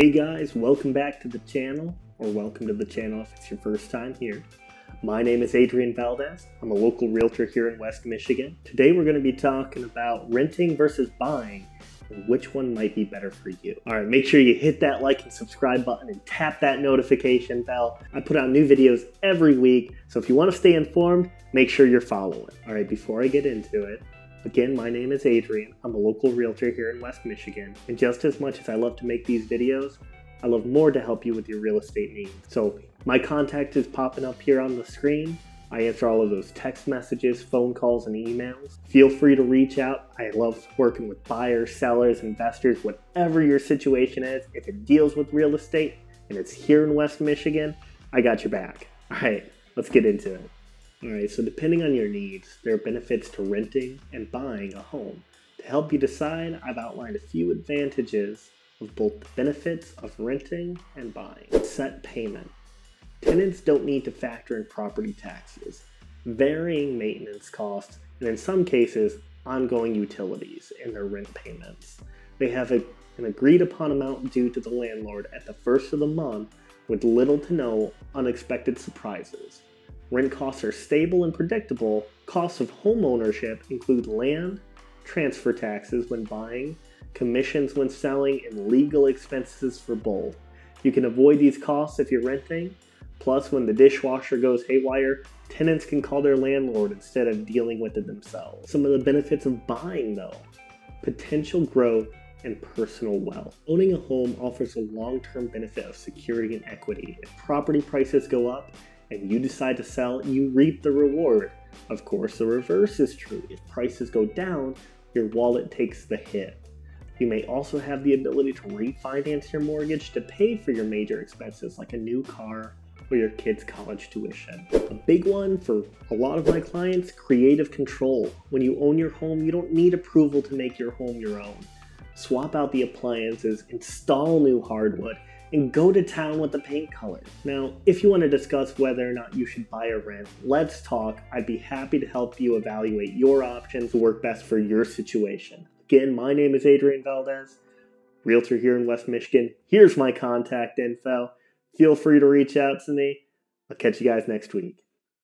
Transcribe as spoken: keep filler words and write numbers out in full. Hey guys, welcome back to the channel, or welcome to the channel if it's your first time here. My name is Adrian Valdez. I'm a local realtor here in West Michigan. Today we're going to be talking about renting versus buying and which one might be better for you. All right, make sure you hit that like and subscribe button and tap that notification bell. I put out new videos every week, so if you want to stay informed, make sure you're following. All right, before I get into it, again, my name is Adrian. I'm a local realtor here in West Michigan. And just as much as I love to make these videos, I love more to help you with your real estate needs. So my contact is popping up here on the screen. I answer all of those text messages, phone calls, and emails. Feel free to reach out. I love working with buyers, sellers, investors, whatever your situation is. If it deals with real estate and it's here in West Michigan, I got your back. All right, let's get into it. All right, so depending on your needs, there are benefits to renting and buying a home. To help you decide, I've outlined a few advantages of both the benefits of renting and buying. Set payment. Tenants don't need to factor in property taxes, varying maintenance costs, and in some cases, ongoing utilities in their rent payments. They have a, an agreed upon amount due to the landlord at the first of the month with little to no unexpected surprises. Rent costs are stable and predictable. Costs of home ownership include land, transfer taxes when buying, commissions when selling, and legal expenses for both. You can avoid these costs if you're renting. Plus, when the dishwasher goes haywire, tenants can call their landlord instead of dealing with it themselves. Some of the benefits of buying, though: potential growth and personal wealth. Owning a home offers a long-term benefit of security and equity. If property prices go up, and you decide to sell, you reap the reward. Of course, the reverse is true. If prices go down, your wallet takes the hit. You may also have the ability to refinance your mortgage to pay for your major expenses like a new car or your kids' college tuition. A big one for a lot of my clients, creative control. When you own your home, you don't need approval to make your home your own. Swap out the appliances, install new hardwood, and go to town with the paint color. Now, if you want to discuss whether or not you should buy or rent, let's talk. I'd be happy to help you evaluate your options to work best for your situation. Again, my name is Adrian Valdez, realtor here in West Michigan. Here's my contact info. Feel free to reach out to me. I'll catch you guys next week.